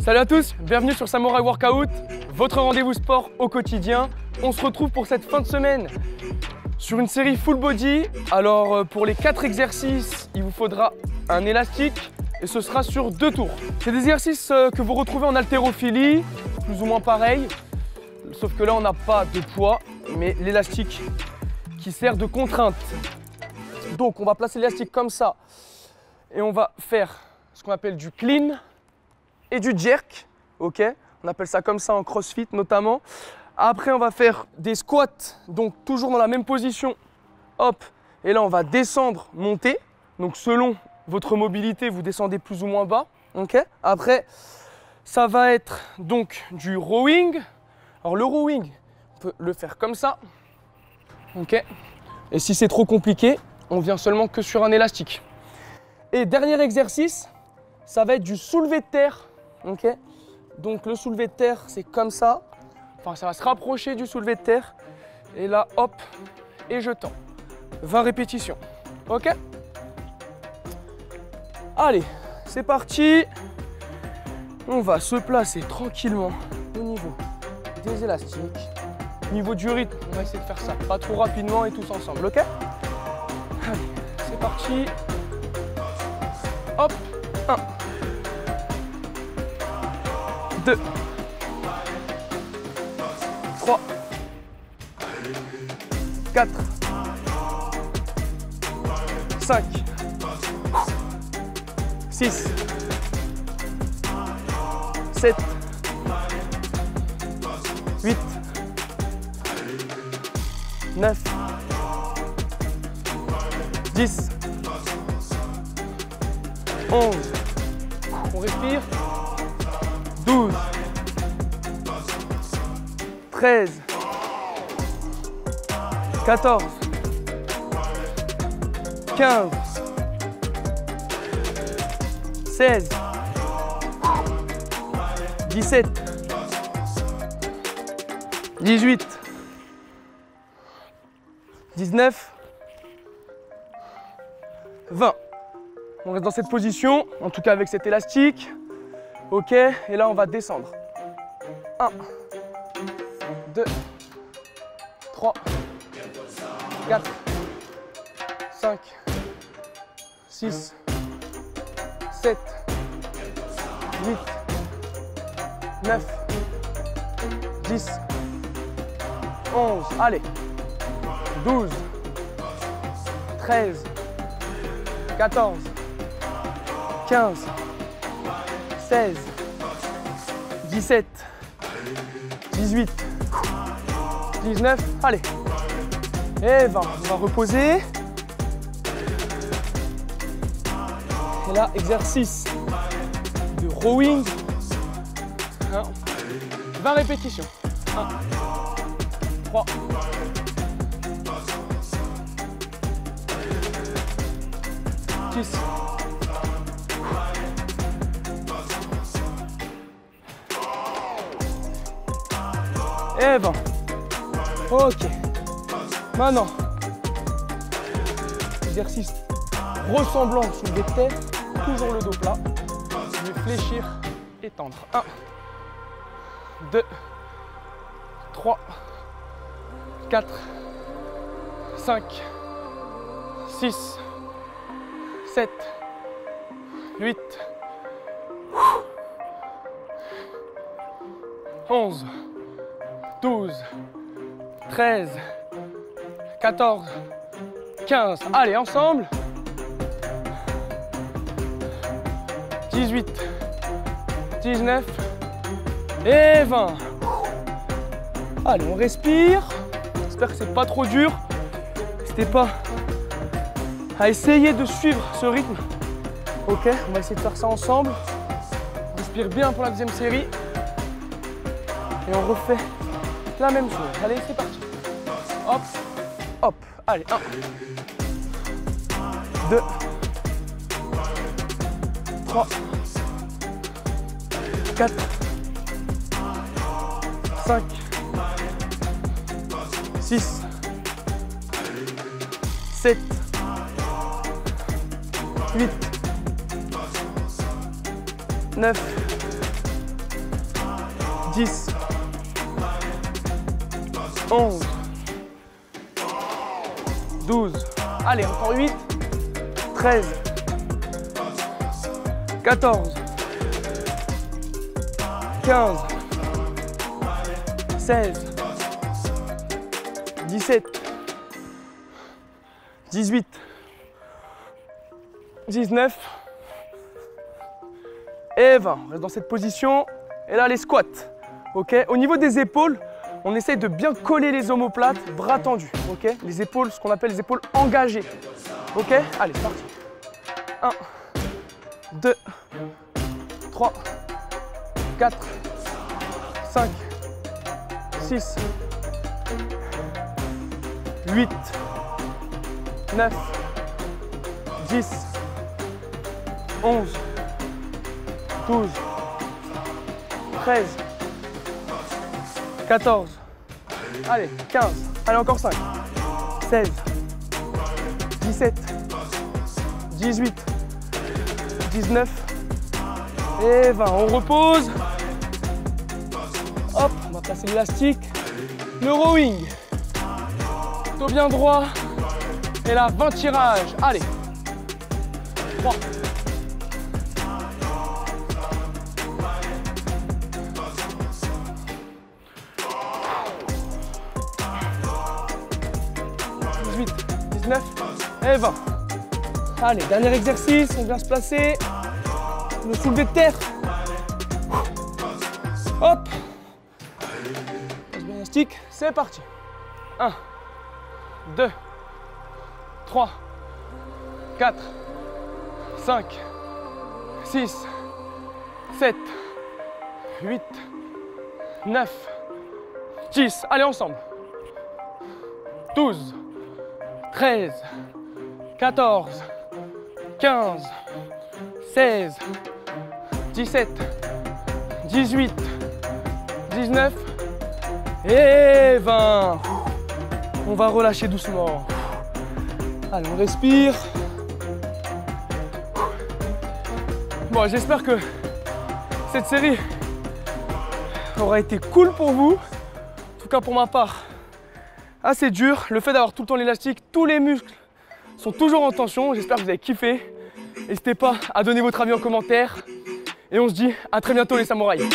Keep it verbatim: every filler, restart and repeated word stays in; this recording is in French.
Salut à tous, bienvenue sur Samurai Workout, votre rendez-vous sport au quotidien. On se retrouve pour cette fin de semaine sur une série full body. Alors pour les quatre exercices, il vous faudra un élastique et ce sera sur deux tours. C'est des exercices que vous retrouvez en haltérophilie, plus ou moins pareil, sauf que là on n'a pas de poids, mais l'élastique qui sert de contrainte. Donc on va placer l'élastique comme ça et on va faire ce qu'on appelle du clean et du jerk, ok, on appelle ça comme ça en crossfit notamment. Après on va faire des squats, donc toujours dans la même position, hop, et là on va descendre, monter, donc selon votre mobilité vous descendez plus ou moins bas, ok. Après ça va être donc du rowing. Alors le rowing, on peut le faire comme ça, ok, et si c'est trop compliqué, on vient seulement que sur un élastique. Et dernier exercice, ça va être du soulevé de terre, ok. Donc le soulevé de terre, c'est comme ça, enfin ça va se rapprocher du soulevé de terre, et là hop, et je tends, vingt répétitions, ok. Allez, c'est parti, on va se placer tranquillement au niveau des élastiques. Au niveau du rythme, on va essayer de faire ça pas trop rapidement et tous ensemble, ok? Allez, c'est parti. Hop, un, deux, trois, quatre, cinq, six, sept, huit, neuf, dix, onze, on respire, douze, treize, quatorze, quinze, seize, dix-sept, dix-huit, dix-neuf, vingt. On reste dans cette position, en tout cas avec cet élastique. Ok, et là on va descendre. un, deux, trois, quatre, cinq, six, sept, huit, neuf, dix, onze, allez, douze, treize, quatorze, quinze, seize, dix-sept, dix-huit, dix-neuf, allez, et vingt, on va reposer. Et là, exercice de rowing, vingt répétitions, un, trois, dix, et vingt. Ok, maintenant, exercice ressemblant au soulevé de terre, toujours le dos plat, je vais fléchir et tendre. un, deux, trois, quatre, cinq, six, sept, huit, onze, douze, treize, quatorze, quinze. Allez, ensemble. dix-huit, dix-neuf et vingt. Allez, on respire. J'espère que c'est pas trop dur. N'hésitez pas à essayer de suivre ce rythme. Ok, on va essayer de faire ça ensemble. On respire bien pour la deuxième série. Et on refait la même chose. Allez, c'est parti. Hop, hop. Allez, un, deux, trois, quatre, cinq, six, sept, huit, neuf, dix, onze, douze. Allez, encore huit, treize, quatorze, quinze, seize, dix-sept, dix-huit, dix-neuf. Et vingt, on reste dans cette position. Et là, les squats. Okay, au niveau des épaules, on essaye de bien coller les omoplates, bras tendus. Okay, les épaules, ce qu'on appelle les épaules engagées. Ok, allez, c'est parti. un, deux, trois, quatre, cinq, six, huit, neuf, dix, onze, douze, treize, quatorze, allez, quinze, allez encore cinq, seize, dix-sept, dix-huit, dix-neuf et vingt. On repose. Hop, on va placer l'élastique. Le rowing. Dos bien droit. Et là, vingt tirages. Allez. trois, dix-huit, dix-neuf et vingt. Allez, dernier exercice, on vient se placer, le soulever de terre. Hop. Élastique, c'est parti. un, deux, trois, quatre, cinq, six, sept, huit, neuf, dix. Allez, ensemble. douze, treize, quatorze, quinze, seize, dix-sept, dix-huit, dix-neuf et vingt. On va relâcher doucement. Allez, on respire. Bon, j'espère que cette série aura été cool pour vous. En tout cas, pour ma part, assez dur. Le fait d'avoir tout le temps l'élastique, tous les muscles sont toujours en tension. J'espère que vous avez kiffé. N'hésitez pas à donner votre avis en commentaire. Et on se dit à très bientôt les samouraïs.